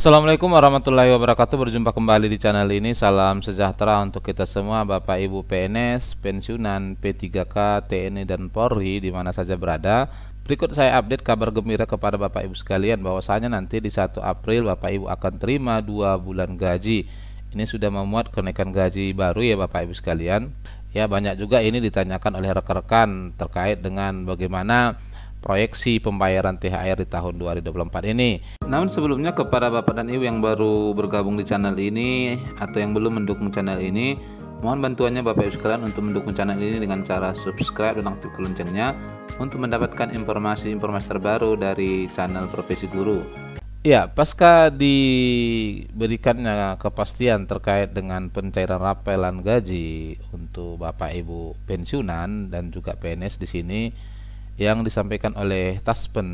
Assalamualaikum warahmatullahi wabarakatuh. Berjumpa kembali di channel ini. Salam sejahtera untuk kita semua, Bapak Ibu PNS, pensiunan, P3K, TNI dan Polri di mana saja berada. Berikut saya update kabar gembira kepada Bapak Ibu sekalian bahwasanya nanti di 1 April Bapak Ibu akan terima 2 bulan gaji. Ini sudah memuat kenaikan gaji baru ya Bapak Ibu sekalian. Ya, banyak juga ini ditanyakan oleh rekan-rekan terkait dengan bagaimana proyeksi pembayaran THR di tahun 2024 ini. Namun sebelumnya kepada Bapak dan Ibu yang baru bergabung di channel ini atau yang belum mendukung channel ini, mohon bantuannya Bapak Ibu sekalian untuk mendukung channel ini dengan cara subscribe dan aktifkan loncengnya untuk mendapatkan informasi-informasi terbaru dari channel Profesi Guru. Ya, pasca diberikannya kepastian terkait dengan pencairan rapelan gaji untuk Bapak Ibu pensiunan dan juga PNS di sini yang disampaikan oleh Taspen,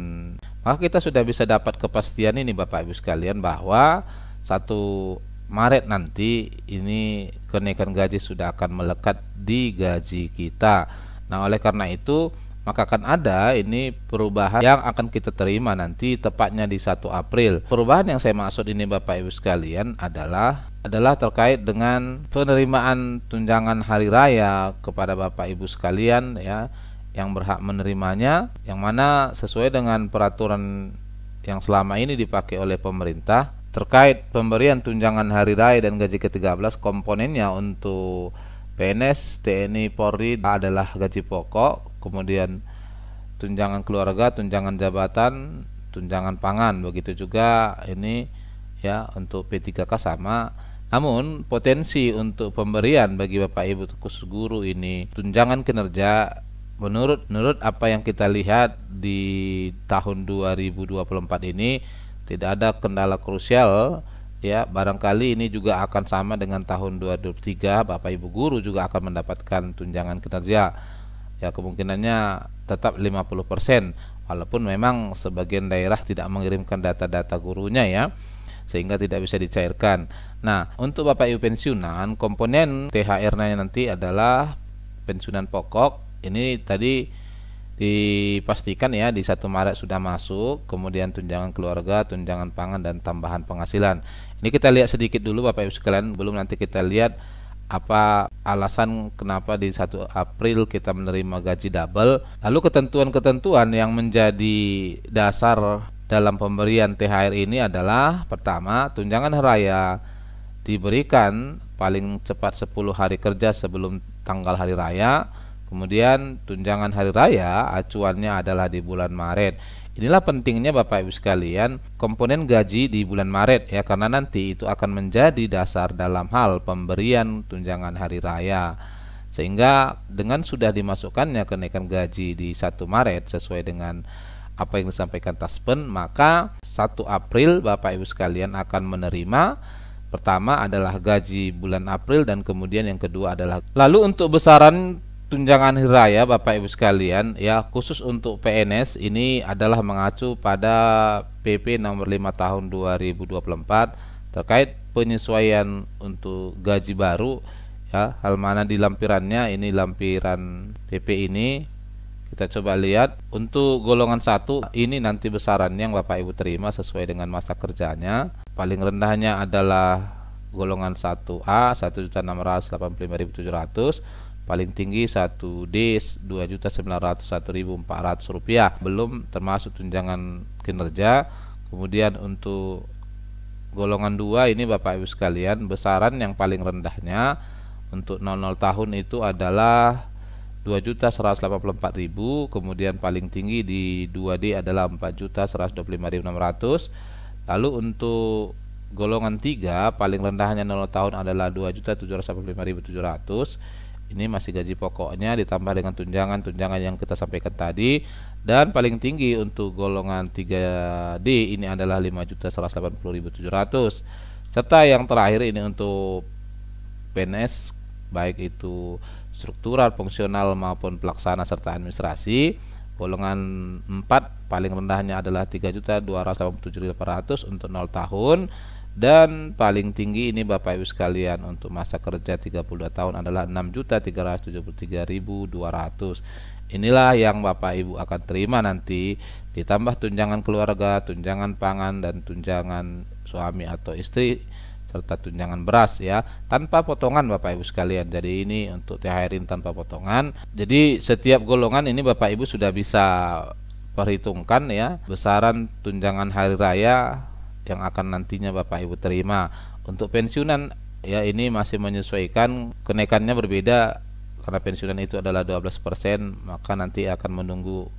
maka kita sudah bisa dapat kepastian ini Bapak Ibu sekalian bahwa 1 Maret nanti ini kenaikan gaji sudah akan melekat di gaji kita. Nah, oleh karena itu maka akan ada ini perubahan yang akan kita terima nanti tepatnya di 1 April. Perubahan yang saya maksud ini Bapak Ibu sekalian adalah terkait dengan penerimaan tunjangan hari raya kepada Bapak Ibu sekalian ya, yang berhak menerimanya, yang mana sesuai dengan peraturan yang selama ini dipakai oleh pemerintah terkait pemberian tunjangan hari raya dan gaji ke-13, komponennya untuk PNS, TNI, Polri adalah gaji pokok, kemudian tunjangan keluarga, tunjangan jabatan, tunjangan pangan, begitu juga ini ya untuk P3K sama. Namun potensi untuk pemberian bagi Bapak Ibu khusus guru ini tunjangan kinerja menurut apa yang kita lihat di tahun 2024 ini tidak ada kendala krusial ya, barangkali ini juga akan sama dengan tahun 2023. Bapak Ibu guru juga akan mendapatkan tunjangan kinerja ya, kemungkinannya tetap 50% walaupun memang sebagian daerah tidak mengirimkan data-data gurunya ya, sehingga tidak bisa dicairkan. Nah, untuk Bapak Ibu pensiunan, komponen THR-nya nanti adalah pensiunan pokok. Ini tadi dipastikan ya di 1 Maret sudah masuk, kemudian tunjangan keluarga, tunjangan pangan dan tambahan penghasilan. Ini kita lihat sedikit dulu Bapak Ibu sekalian, belum nanti kita lihat apa alasan kenapa di 1 April kita menerima gaji double. Lalu ketentuan-ketentuan yang menjadi dasar dalam pemberian THR ini adalah pertama, tunjangan raya diberikan paling cepat 10 hari kerja sebelum tanggal hari raya. Kemudian tunjangan hari raya acuannya adalah di bulan Maret. Inilah pentingnya Bapak Ibu sekalian komponen gaji di bulan Maret ya, karena nanti itu akan menjadi dasar dalam hal pemberian tunjangan hari raya. Sehingga dengan sudah dimasukkannya kenaikan gaji di 1 Maret sesuai dengan apa yang disampaikan Taspen, maka 1 April Bapak Ibu sekalian akan menerima pertama adalah gaji bulan April dan kemudian yang kedua adalah. Lalu untuk besaran tunjangan hari raya Bapak Ibu sekalian ya, khusus untuk PNS ini adalah mengacu pada PP nomor 5 tahun 2024 terkait penyesuaian untuk gaji baru ya, hal mana di lampirannya ini lampiran PP ini kita coba lihat untuk golongan 1 ini nanti besaran yang Bapak Ibu terima sesuai dengan masa kerjanya. Paling rendahnya adalah golongan 1A 1.685.700, paling tinggi 1D Rp2.901.400, belum termasuk tunjangan kinerja. Kemudian untuk golongan 2 ini Bapak Ibu sekalian, besaran yang paling rendahnya untuk 00 tahun itu adalah Rp2.184.000, kemudian paling tinggi di 2D adalah Rp4.125.600. lalu untuk golongan 3 paling rendahnya 00 tahun adalah Rp2.785.700. Ini masih gaji pokoknya ditambah dengan tunjangan-tunjangan yang kita sampaikan tadi. Dan paling tinggi untuk golongan 3D ini adalah Rp5.180.700. Serta yang terakhir ini untuk PNS baik itu struktural, fungsional maupun pelaksana serta administrasi. Golongan 4 paling rendahnya adalah Rp3.287.800 untuk 0 tahun. Dan paling tinggi ini Bapak Ibu sekalian untuk masa kerja 32 tahun adalah 6.373.200. Inilah yang Bapak Ibu akan terima nanti, ditambah tunjangan keluarga, tunjangan pangan dan tunjangan suami atau istri serta tunjangan beras ya, tanpa potongan Bapak Ibu sekalian. Jadi ini untuk THR tanpa potongan. Jadi setiap golongan ini Bapak Ibu sudah bisa perhitungkan ya besaran tunjangan hari raya yang akan nantinya Bapak Ibu terima. Untuk pensiunan ya ini masih menyesuaikan, kenaikannya berbeda karena pensiunan itu adalah 12%, maka nanti akan menunggu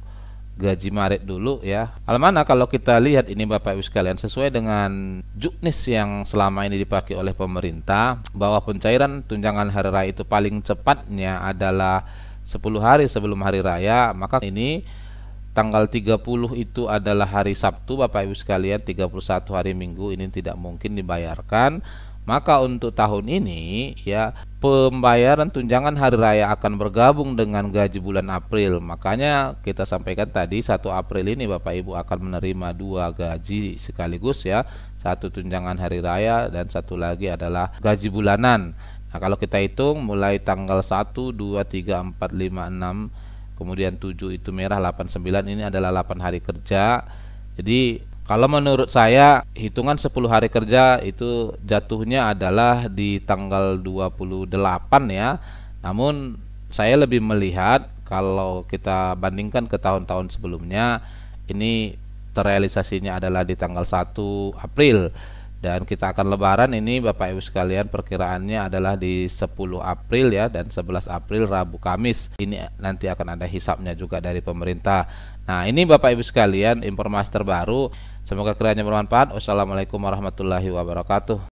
gaji Maret dulu ya. Almana kalau kita lihat ini Bapak Ibu sekalian, sesuai dengan juknis yang selama ini dipakai oleh pemerintah, bahwa pencairan tunjangan hari raya itu paling cepatnya adalah 10 hari sebelum hari raya, maka ini tanggal 30 itu adalah hari Sabtu Bapak Ibu sekalian, 31 hari Minggu ini tidak mungkin dibayarkan. Maka untuk tahun ini ya pembayaran tunjangan hari raya akan bergabung dengan gaji bulan April. Makanya kita sampaikan tadi 1 April ini Bapak Ibu akan menerima dua gaji sekaligus ya. Satu tunjangan hari raya dan satu lagi adalah gaji bulanan. Nah, kalau kita hitung mulai tanggal 1, 2, 3, 4, 5, 6 kemudian 7 itu merah, 8, 9 ini adalah 8 hari kerja. Jadi kalau menurut saya hitungan 10 hari kerja itu jatuhnya adalah di tanggal 28 ya. Namun saya lebih melihat kalau kita bandingkan ke tahun-tahun sebelumnya, ini terrealisasinya adalah di tanggal 1 April. Dan kita akan lebaran ini Bapak Ibu sekalian perkiraannya adalah di 10 April ya, dan 11 April Rabu Kamis. Ini nanti akan ada hisapnya juga dari pemerintah. Nah ini Bapak Ibu sekalian informasi terbaru, semoga kiranya bermanfaat. Wassalamualaikum warahmatullahi wabarakatuh.